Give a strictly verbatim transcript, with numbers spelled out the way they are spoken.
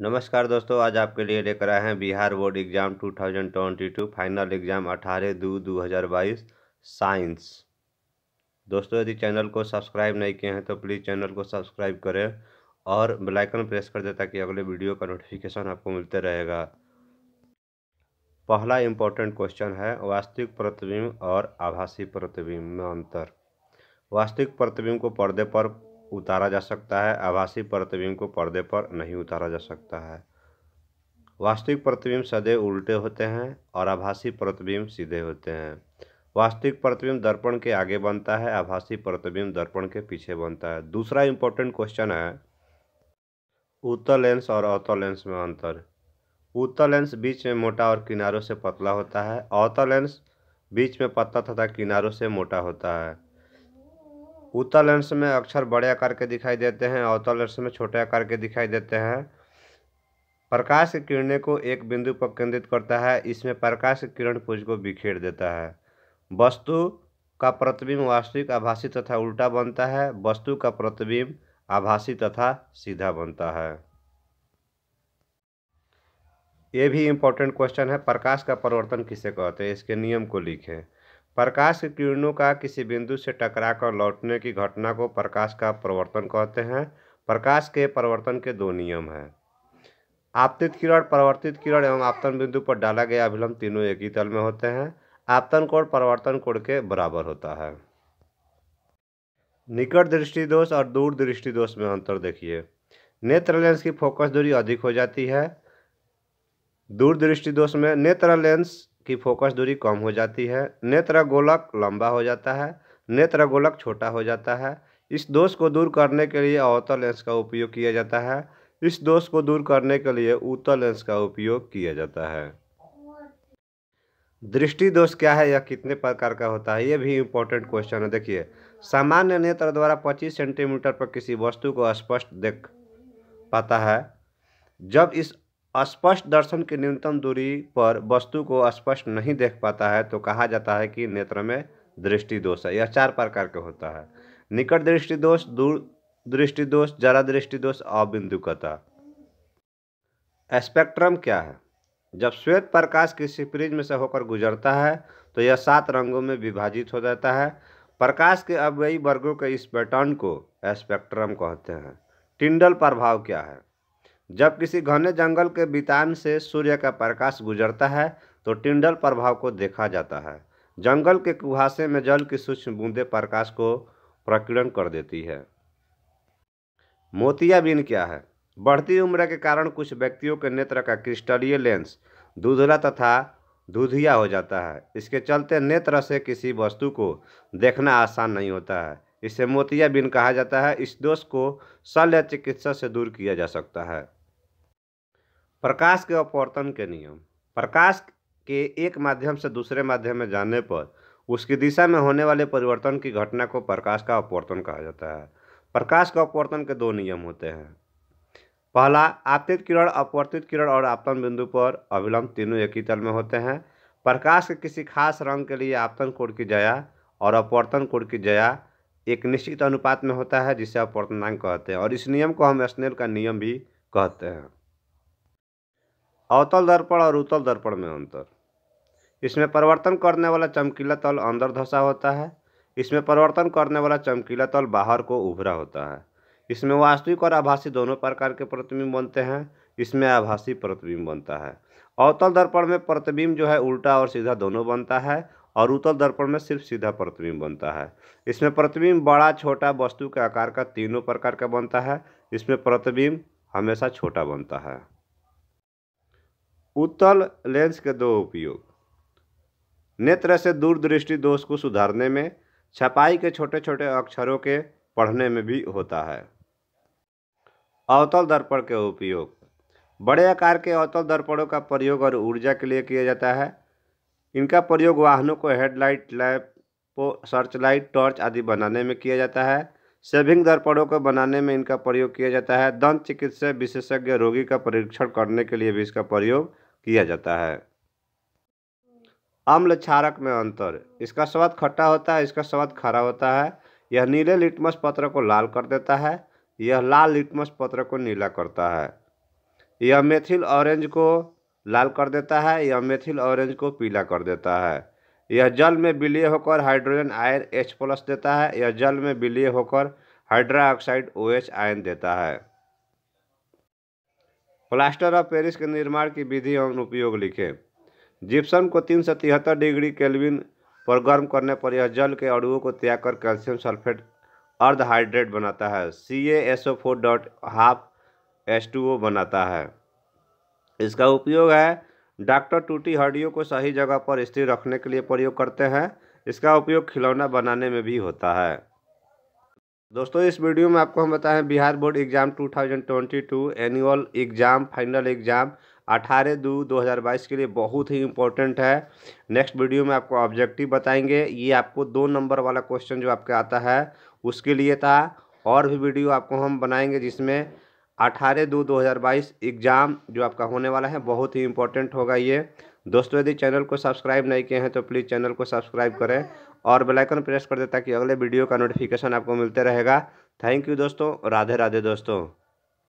नमस्कार दोस्तों, आज आपके लिए लेकर आए हैं बिहार बोर्ड एग्ज़ाम दो हज़ार बाईस फाइनल एग्ज़ाम अठारह दो दो हज़ार बाईस साइंस। दोस्तों, यदि चैनल को सब्सक्राइब नहीं किए हैं तो प्लीज़ चैनल को सब्सक्राइब करें और बेल आइकन प्रेस कर दें ताकि अगले वीडियो का नोटिफिकेशन आपको मिलते रहेगा। पहला इम्पोर्टेंट क्वेश्चन है, वास्तविक प्रतिबिंब और आभासी प्रतिबिंब में अंतर। वास्तविक प्रतिबिंब को पर्दे पर उतारा जा सकता है, आभासी प्रतिबिंब को पर्दे पर नहीं उतारा जा सकता है। वास्तविक प्रतिबिंब सदैव उल्टे होते हैं और आभासी प्रतिबिंब सीधे होते हैं। वास्तविक प्रतिबिंब दर्पण के आगे बनता है, आभासी प्रतिबिंब दर्पण के पीछे बनता है। दूसरा इम्पोर्टेंट क्वेश्चन है, उत्तल लेंस और अवतल लेंस में अंतर। उत्तल लेंस बीच में मोटा और किनारों से पतला होता है। अवतल लेंस बीच में पतला तथा किनारों से मोटा होता है। उत्तल लेंस में अक्षर बड़े आकार के दिखाई देते हैं, अवतल लेंस में छोटे आकार के दिखाई देते हैं। प्रकाश की किरणें को एक बिंदु पर केंद्रित करता है, इसमें प्रकाश की किरण पुंज को बिखेर देता है। वस्तु का प्रतिबिंब वास्तविक, आभासी तथा उल्टा बनता है। वस्तु का प्रतिबिंब आभासी तथा सीधा बनता है। ये भी इम्पोर्टेंट क्वेश्चन है, प्रकाश का परावर्तन किसे कहते हैं, इसके नियम को लिखें। प्रकाश की किरणों का किसी बिंदु से टकराकर लौटने की घटना को प्रकाश का परावर्तन कहते हैं। प्रकाश के परावर्तन के दो नियम हैं। आपतित किरण, परावर्तित किरण एवं आपतन बिंदु पर डाला गया अभिलंब तीनों एक ही तल में होते हैं। आपतन कोण परावर्तन कोण के बराबर होता है। निकट दृष्टि दोष और दूर दृष्टि दोष में अंतर देखिए। नेत्र लेंस की फोकस दूरी अधिक हो जाती है। दूर दृष्टि दोष में नेत्र लेंस की फोकस दूरी कम हो जाती है। नेत्र गोलक लंबा हो जाता है, नेत्र गोलक छोटा हो जाता है। इस दोष को दूर करने के लिए अवतल लेंस का उपयोग किया जाता है। इस दोष को दूर करने के लिए उत्तल लेंस का उपयोग किया जाता है। दृष्टि दोष क्या है, यह कितने प्रकार का होता है, यह भी इम्पोर्टेंट क्वेश्चन है। देखिए, सामान्य नेत्र द्वारा पच्चीस सेंटीमीटर पर किसी वस्तु को स्पष्ट देख पाता है। जब इस स्पष्ट दर्शन की न्यूनतम दूरी पर वस्तु को स्पष्ट नहीं देख पाता है तो कहा जाता है कि नेत्र में दृष्टि दोष है। यह चार प्रकार का होता है, निकट दृष्टि दोष, दूर दृष्टि दोष, जरा दृष्टि दोष और बिंदुकता। स्पेक्ट्रम क्या है, जब श्वेत प्रकाश किसी प्रिज्म से होकर गुजरता है तो यह सात रंगों में विभाजित हो जाता है। प्रकाश के अपव्ययी वर्गों के इस पैटर्न को स्पेक्ट्रम कहते हैं। टिंडल प्रभाव क्या है, जब किसी घने जंगल के बितान से सूर्य का प्रकाश गुजरता है तो टिंडल प्रभाव को देखा जाता है। जंगल के कुहासे में जल की सूक्ष्म बूंदें प्रकाश को प्रकीर्ण कर देती है। मोतियाबिंद क्या है, बढ़ती उम्र के कारण कुछ व्यक्तियों के नेत्र का क्रिस्टलीय लेंस धुंधला तथा धुधिया हो जाता है। इसके चलते नेत्र से किसी वस्तु को देखना आसान नहीं होता है। इसे मोतियाबिंद कहा जाता है। इस दोष को शल्य चिकित्सा से दूर किया जा सकता है। प्रकाश के अपवर्तन के नियम। प्रकाश के एक माध्यम से दूसरे माध्यम में जाने पर उसकी दिशा में होने वाले परिवर्तन की घटना को प्रकाश का अपवर्तन कहा जाता है। प्रकाश का अपवर्तन के दो नियम होते हैं। पहला, आपतित किरण, अपवर्तित किरण और आपतन बिंदु पर अभिलंब तीनों एक ही तल में होते हैं। प्रकाश के किसी खास रंग के लिए आपतन कोण की जया और अपवर्तन कोण की जया एक निश्चित अनुपात में होता है, जिसे अपवर्तनांक कहते हैं, और इस नियम को हम स्नेल का नियम भी कहते हैं। अवतल दर्पण और उत्तल दर्पण में अंतर। इसमें परिवर्तन करने वाला चमकीला तल अंदर धंसा होता है। इसमें परिवर्तन करने वाला चमकीला तल बाहर को उभरा होता है। इसमें वास्तविक और आभासी दोनों प्रकार के प्रतिबिंब बनते हैं। इसमें आभासी प्रतिबिंब बनता है। अवतल दर्पण में प्रतिबिंब जो है उल्टा और सीधा दोनों बनता है और उत्तल दर्पण में सिर्फ सीधा प्रतिबिंब बनता है। इसमें प्रतिबिंब बड़ा छोटा वस्तु के आकार का तीनों प्रकार का बनता है। इसमें प्रतिबिंब हमेशा छोटा बनता है। उत्तल लेंस के दो उपयोग। नेत्र से दूर दृष्टि दोष को सुधारने में, छपाई के छोटे छोटे अक्षरों के पढ़ने में भी होता है। अवतल दर्पण के उपयोग। बड़े आकार के अवतल दर्पणों का प्रयोग और ऊर्जा के लिए किया जाता है। इनका प्रयोग वाहनों को हेडलाइट, लैंप, सर्चलाइट, टॉर्च आदि बनाने में किया जाता है। सेविंग दर्पणों को बनाने में इनका प्रयोग किया जाता है। दंत चिकित्सा विशेषज्ञ रोगी का परीक्षण करने के लिए भी इसका प्रयोग किया जाता है। अम्ल क्षारक में अंतर। इसका स्वाद खट्टा होता है, इसका स्वाद खारा होता है। यह नीले लिटमस पत्र को लाल कर देता है, यह लाल लिटमस पत्र को नीला करता है। यह मेथिल ऑरेंज को लाल कर देता है, यह मेथिल ऑरेंज को पीला कर देता है। यह जल में विलीय होकर हाइड्रोजन आयन H प्लस देता है, यह जल में विलीय होकर हाइड्रा ऑक्साइड OH आयन देता है। प्लास्टर ऑफ पेरिस के निर्माण की विधि एवं उपयोग लिखें। जिप्सम को तीन सौ तिहत्तर डिग्री केल्विन पर गर्म करने पर यह जल के अणुओं को त्याग कर कैल्शियम सल्फेट अर्ध हाइड्रेट बनाता है, C A S O four dot half S two O बनाता है। इसका उपयोग है डॉक्टर टूटी हड्डियों को सही जगह पर स्थिर रखने के लिए प्रयोग करते हैं। इसका उपयोग खिलौना बनाने में भी होता है। दोस्तों, इस वीडियो में आपको हम बताएं बिहार बोर्ड एग्ज़ाम दो हज़ार बाईस एनुअल एग्ज़ाम फाइनल एग्ज़ाम अठारह दो दो हज़ार बाईस के लिए बहुत ही इम्पोर्टेंट है। नेक्स्ट वीडियो में आपको ऑब्जेक्टिव बताएंगे। ये आपको दो नंबर वाला क्वेश्चन जो आपके आता है उसके लिए था। और भी वीडियो आपको हम बनाएंगे जिसमें अठारह दो दो हज़ार बाईस एग्ज़ाम जो आपका होने वाला है बहुत ही इम्पोर्टेंट होगा ये। दोस्तों, यदि चैनल को सब्सक्राइब नहीं किए हैं तो प्लीज़ चैनल को सब्सक्राइब करें और बेल आइकन प्रेस कर दें ताकि अगले वीडियो का नोटिफिकेशन आपको मिलते रहेगा। थैंक यू दोस्तों, राधे राधे दोस्तों।